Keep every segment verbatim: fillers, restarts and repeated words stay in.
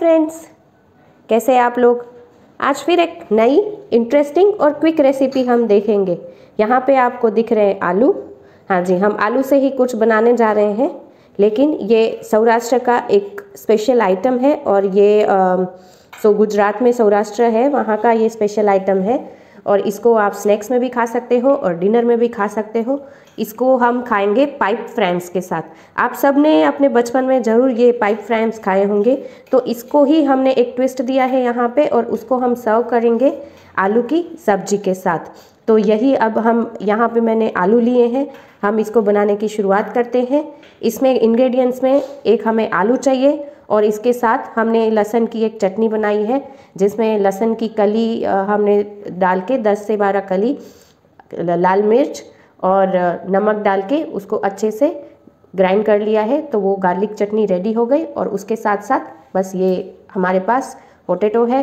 Friends, कैसे आप लोग। आज फिर एक नई इंटरेस्टिंग और क्विक रेसिपी हम देखेंगे। यहाँ पे आपको दिख रहे हैं आलू। हाँ जी, हम आलू से ही कुछ बनाने जा रहे हैं, लेकिन ये सौराष्ट्र का एक स्पेशल आइटम है और ये आ, सो गुजरात में सौराष्ट्र है, वहाँ का ये स्पेशल आइटम है और इसको आप स्नैक्स में भी खा सकते हो और डिनर में भी खा सकते हो। इसको हम खाएंगे पाइप फ्रैम्स के साथ। आप सब ने अपने बचपन में ज़रूर ये पाइप फ्रैम्स खाए होंगे, तो इसको ही हमने एक ट्विस्ट दिया है यहाँ पे और उसको हम सर्व करेंगे आलू की सब्जी के साथ। तो यही अब हम यहाँ पे मैंने आलू लिए हैं, हम इसको बनाने की शुरुआत करते हैं। इसमें इंग्रेडिएंट्स में एक हमें आलू चाहिए और इसके साथ हमने लहसुन की एक चटनी बनाई है, जिसमें लहसुन की कली हमने डाल के दस से बारह कली, लाल मिर्च और नमक डाल के उसको अच्छे से ग्राइंड कर लिया है। तो वो गार्लिक चटनी रेडी हो गई। और उसके साथ साथ बस ये हमारे पास पोटैटो है।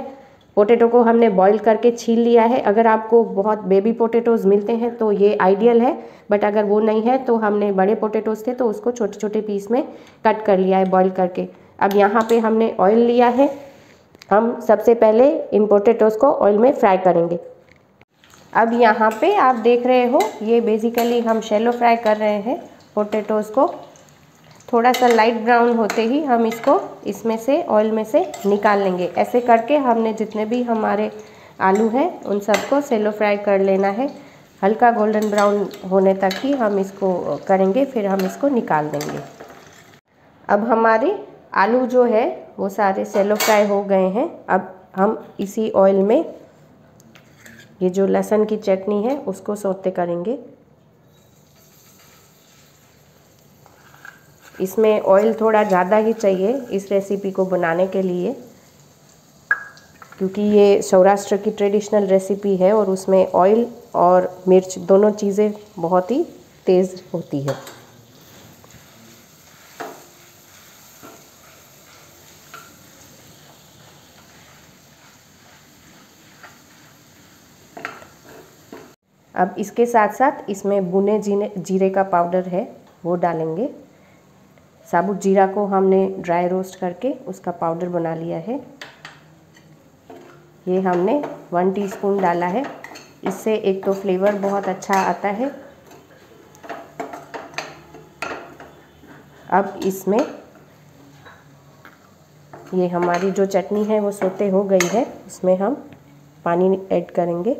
पोटैटो को हमने बॉईल करके छील लिया है। अगर आपको बहुत बेबी पोटैटोज़ मिलते हैं तो ये आइडियल है, बट अगर वो नहीं है तो हमने बड़े पोटैटोज़ थे तो उसको छोटे छोटे पीस में कट कर लिया है बॉईल करके। अब यहाँ पे हमने ऑयल लिया है। हम सबसे पहले इन पोटैटोज़ को ऑयल में फ्राई करेंगे। अब यहाँ पे आप देख रहे हो ये बेसिकली हम शैलो फ्राई कर रहे हैं पोटैटोज़ को। थोड़ा सा लाइट ब्राउन होते ही हम इसको इसमें से ऑयल में से निकाल लेंगे। ऐसे करके हमने जितने भी हमारे आलू हैं उन सबको शैलो फ्राई कर लेना है। हल्का गोल्डन ब्राउन होने तक ही हम इसको करेंगे, फिर हम इसको निकाल देंगे। अब हमारे आलू जो है वो सारे शैलो फ्राई हो गए हैं। अब हम इसी ऑयल में ये जो लहसुन की चटनी है उसको सौते करेंगे। इसमें ऑयल थोड़ा ज़्यादा ही चाहिए इस रेसिपी को बनाने के लिए, क्योंकि ये सौराष्ट्र की ट्रेडिशनल रेसिपी है और उसमें ऑयल और मिर्च दोनों चीज़ें बहुत ही तेज़ होती है। अब इसके साथ साथ इसमें भुने जीने जीरे का पाउडर है वो डालेंगे। साबुत जीरा को हमने ड्राई रोस्ट करके उसका पाउडर बना लिया है। ये हमने वन टीस्पून डाला है। इससे एक तो फ्लेवर बहुत अच्छा आता है। अब इसमें ये हमारी जो चटनी है वो सोते हो गई है, उसमें हम पानी ऐड करेंगे।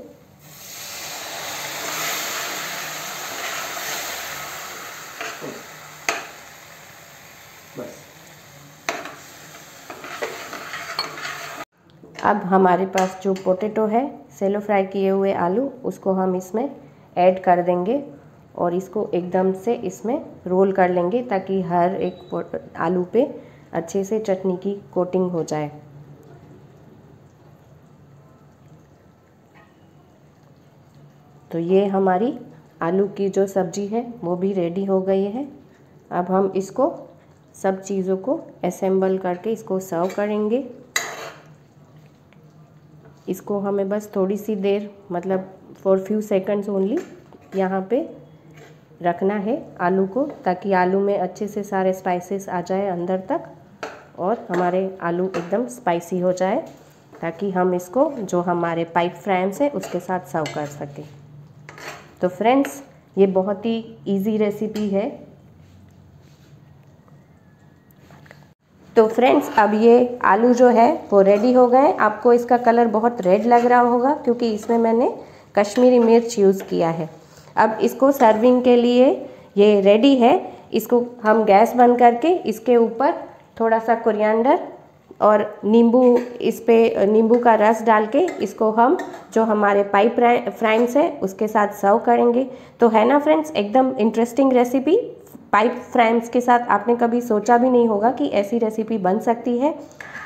अब हमारे पास जो पोटैटो है शैलो फ्राई किए हुए आलू, उसको हम इसमें ऐड कर देंगे और इसको एकदम से इसमें रोल कर लेंगे ताकि हर एक आलू पे अच्छे से चटनी की कोटिंग हो जाए। तो ये हमारी आलू की जो सब्जी है वो भी रेडी हो गई है। अब हम इसको सब चीज़ों को असेंबल करके इसको सर्व करेंगे। इसको हमें बस थोड़ी सी देर, मतलब फॉर फ्यू सेकंड्स ओनली, यहाँ पे रखना है आलू को, ताकि आलू में अच्छे से सारे स्पाइसेस आ जाए अंदर तक और हमारे आलू एकदम स्पाइसी हो जाए, ताकि हम इसको जो हमारे पाइप फ्रैम्स हैं उसके साथ सर्व कर सकें। तो फ्रेंड्स, ये बहुत ही इजी रेसिपी है। तो फ्रेंड्स, अब ये आलू जो है वो रेडी हो गए। आपको इसका कलर बहुत रेड लग रहा होगा क्योंकि इसमें मैंने कश्मीरी मिर्च यूज़ किया है। अब इसको सर्विंग के लिए ये रेडी है। इसको हम गैस बंद करके इसके ऊपर थोड़ा सा कोरिएंडर और नींबू, इस पर नींबू का रस डाल के इसको हम जो हमारे पाइप फ्रैम्स है उसके साथ सर्व करेंगे। तो है ना फ्रेंड्स, एकदम इंटरेस्टिंग रेसिपी। पाइप फ्रैम्स के साथ आपने कभी सोचा भी नहीं होगा कि ऐसी रेसिपी बन सकती है।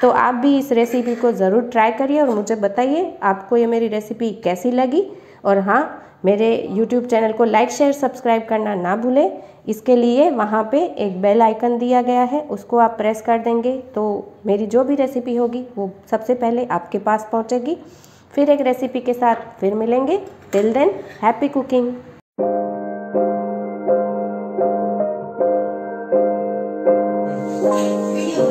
तो आप भी इस रेसिपी को ज़रूर ट्राई करिए और मुझे बताइए आपको ये मेरी रेसिपी कैसी लगी। और हाँ, मेरे यूट्यूब चैनल को लाइक, शेयर, सब्सक्राइब करना ना भूलें। इसके लिए वहाँ पे एक बेल आइकन दिया गया है, उसको आप प्रेस कर देंगे तो मेरी जो भी रेसिपी होगी वो सबसे पहले आपके पास पहुँचेगी। फिर एक रेसिपी के साथ फिर मिलेंगे। Till then, happy cooking. Thank you.